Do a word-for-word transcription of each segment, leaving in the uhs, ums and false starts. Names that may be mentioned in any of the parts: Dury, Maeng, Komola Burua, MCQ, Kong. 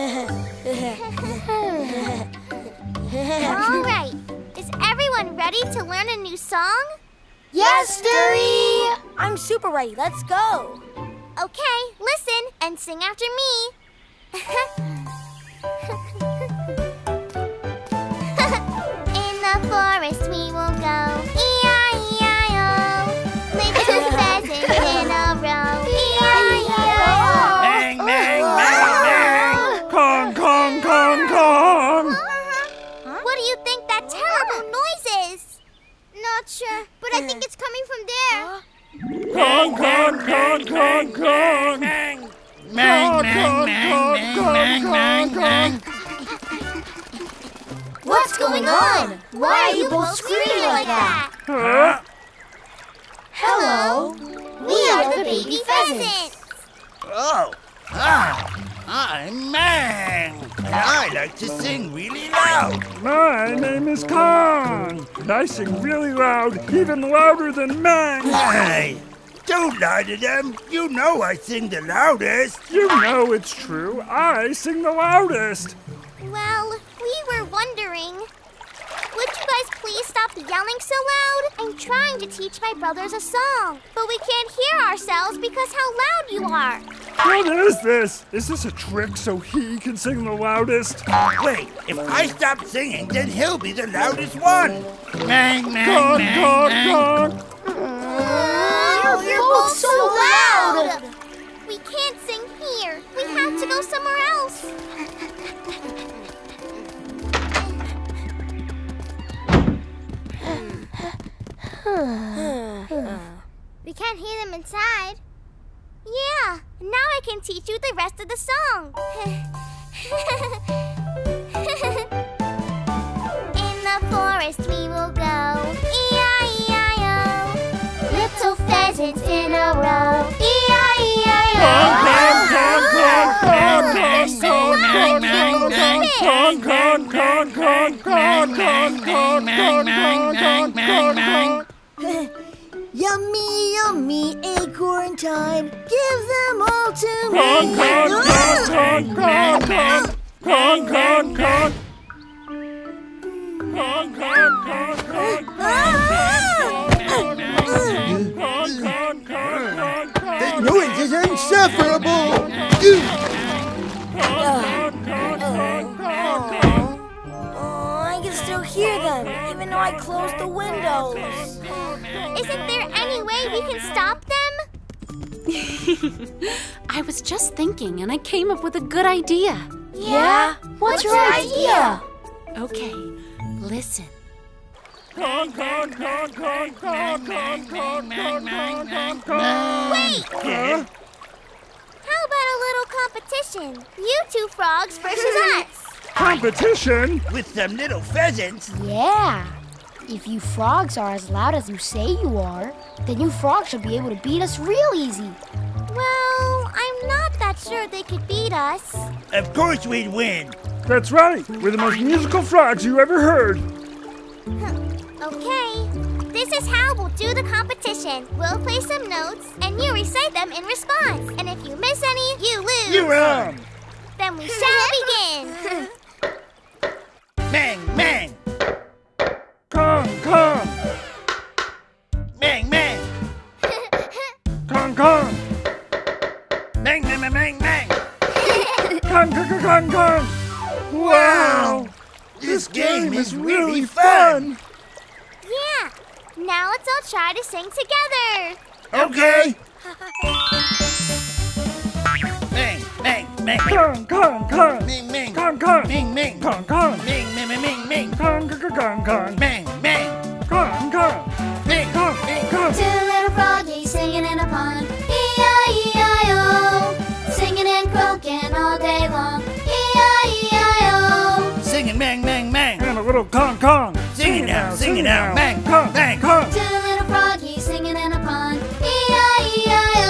All right. Is everyone ready to learn a new song? Yes, Dury! I'm super ready. Let's go. Okay, listen and sing after me. In the forest we will go. E I E I O. Live two pheasants in a row. E I E I O. Bang, bang, bang, bang. Kong, kong, kong, kong. Huh? What do you think that terrible noise is? Not sure, but I think it's coming from there. Huh? Kong, kong, kong, kong, kong. Mang, mang, mang, mang, mang. What's going on? Why are you both screaming like that? Huh? Hello. We are the baby pheasants. Oh. Ah. I'm Mang. And I like to sing really loud. My name is Kong. And I sing really loud, even louder than Mang. Hey, don't lie to them. You know I sing the loudest. You know it's true. I sing the loudest. Well, we were wondering, would you guys please stop yelling so loud? I'm trying to teach my brothers a song, but we can't hear ourselves because how loud you are. What is this? Is this a trick so he can sing the loudest? Wait, if I stop singing, then he'll be the loudest one. Bang, bang, bang, bang. You're both so loud. We can't sing here. We have to go somewhere else. We can't hear them inside. Yeah, now I can teach you the rest of the song. In the forest we will go. E I E I O. Little pheasants in a row. E I E I O. Yummy, yummy, acorn time. Give them all to me. Kong, kong, kong, kong, kong. Kong, kong, kong, kong, kong. That noise is insufferable. Oh, I can still hear them, even though I closed the windows. Isn't there any way we can stop them? I was just thinking, and I came up with a good idea. Yeah? What's, What's your idea? idea? Okay, listen. Wait! Huh? How about a little competition? You two frogs versus us. Competition? With them little pheasants? Yeah. If you frogs are as loud as you say you are, then you frogs should be able to beat us real easy. Well, I'm not that sure they could beat us. Of course we'd win. That's right. We're the most musical frogs you ever heard. Okay. This is how we'll do the competition. We'll play some notes, and you recite them in response. And if you miss any, you lose. You win. Then we shall begin. Mang, mang. Kong, kong. Mang, mang. Kong, kong. Mang, mang, mang, mang. Kong, kong, kong, kong. Wow! This, this game, game is really fun. fun. Yeah. Now let's all try to sing together. Okay. Mang, mang, mang. Kong, kong, kong. Mang, mang. Kong, kong. Mang, mang. Kong, kong. Mang, mang, mang, mang, mang. Kong, kong, kong, kong. Mang. Two little froggies singing in a pond. E I E I O. Singing and croaking all day long. E I E I O. Singing mang, mang, mang. And a little kong, kong. Singing now, singing now. Mang, kong, mang, kong. Two little froggies singing in a pond. E I E I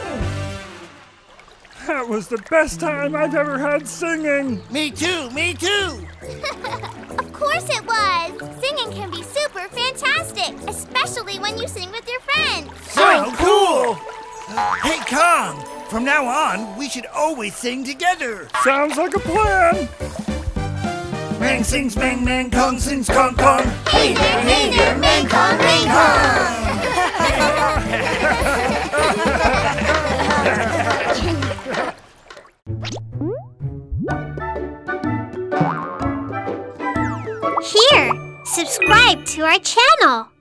O. That was the best time I've ever had singing. Me too, me too. Of course it was. Singing can be super fantastic, especially when you sing with your friends. So cool! Hey, Kong, From now on, we should always sing together. Sounds like a plan. Mang sings Mang, Mang Kong sings Kong Kong. Hey there, hey there, Mang Kong, Mang Kong. Here, subscribe to our channel.